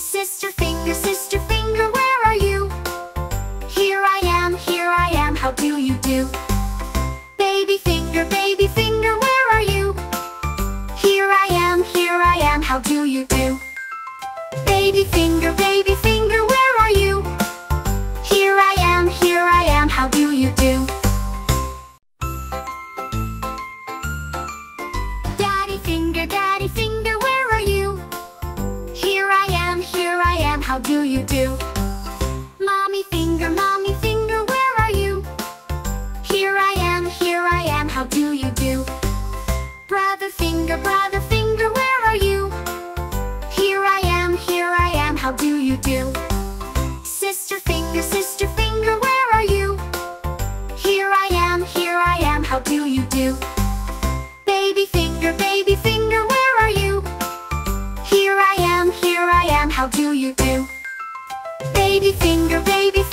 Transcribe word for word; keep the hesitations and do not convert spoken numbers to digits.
Sister finger, sister finger, where are you? Here I am, here I am, how do you do? Baby finger, baby finger, where are you? Here I am, here I am, how do you do? Baby finger, baby finger, where are you? Here I am, here I am, how do you do? Daddy finger, where are you? Here I am, here I am, how do you do? Mommy finger, mommy finger, where are you? Here I am, here I am, how do you do? Brother finger, brother finger, where are you? Here I am, here I am, how do you do? Sister finger, sister finger, where are you? Here I am, here I am, how do you do? Baby finger, baby finger, here I am, here I am, how do you do? Baby finger, baby